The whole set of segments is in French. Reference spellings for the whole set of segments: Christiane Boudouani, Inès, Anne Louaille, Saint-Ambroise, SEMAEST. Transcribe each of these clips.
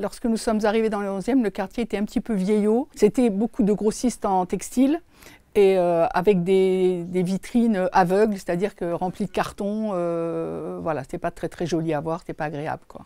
Lorsque nous sommes arrivés dans le 11e, le quartier était un petit peu vieillot. C'était beaucoup de grossistes en textile et avec des vitrines aveugles, c'est-à-dire que remplies de carton. Voilà, c'était pas très joli à voir, c'était pas agréable, quoi.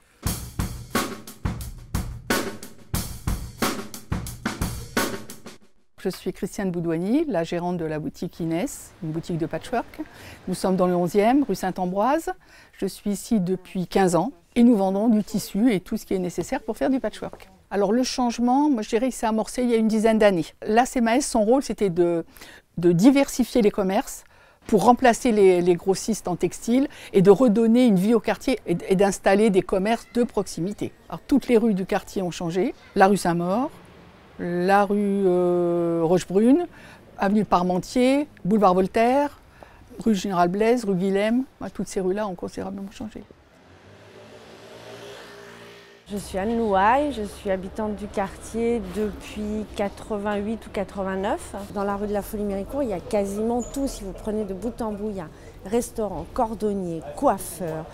Je suis Christiane Boudouani, la gérante de la boutique Inès, une boutique de patchwork. Nous sommes dans le 11e, rue Saint-Ambroise. Je suis ici depuis 15 ans et nous vendons du tissu et tout ce qui est nécessaire pour faire du patchwork. Alors le changement, moi je dirais qu'il s'est amorcé il y a une dizaine d'années. La SEMAEST, son rôle c'était de diversifier les commerces pour remplacer les grossistes en textile et de redonner une vie au quartier et d'installer des commerces de proximité. Alors toutes les rues du quartier ont changé, la rue Saint-Maur, la rue Rochebrune, avenue Parmentier, boulevard Voltaire, rue Général Blaise, rue Guilhem, toutes ces rues-là ont considérablement changé. Je suis Anne Louaille, je suis habitante du quartier depuis 88 ou 89. Dans la rue de la Folie-Méricourt, il y a quasiment tout. Si vous prenez de bout en bout, il y a restaurant, cordonnier, coiffeur,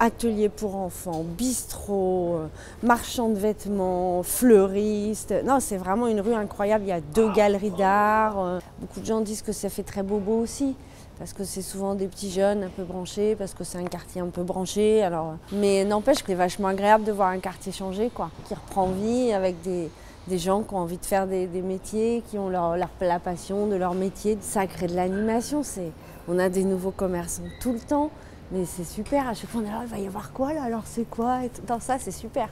atelier pour enfants, bistrot, marchand de vêtements, fleuriste. Non, c'est vraiment une rue incroyable. Il y a 2 galeries d'art. Beaucoup de gens disent que ça fait très bobo aussi, parce que c'est souvent des petits jeunes un peu branchés, parce que c'est un quartier un peu branché. Alors... Mais n'empêche que c'est vachement agréable de voir un quartier changer, quoi, qui reprend vie avec des gens qui ont envie de faire des métiers, qui ont la passion de leur métier. Ça crée de l'animation. On a des nouveaux commerçants tout le temps, mais c'est super. À chaque fois, on est là, il va y avoir quoi là? Alors c'est quoi? Dans ça, c'est super.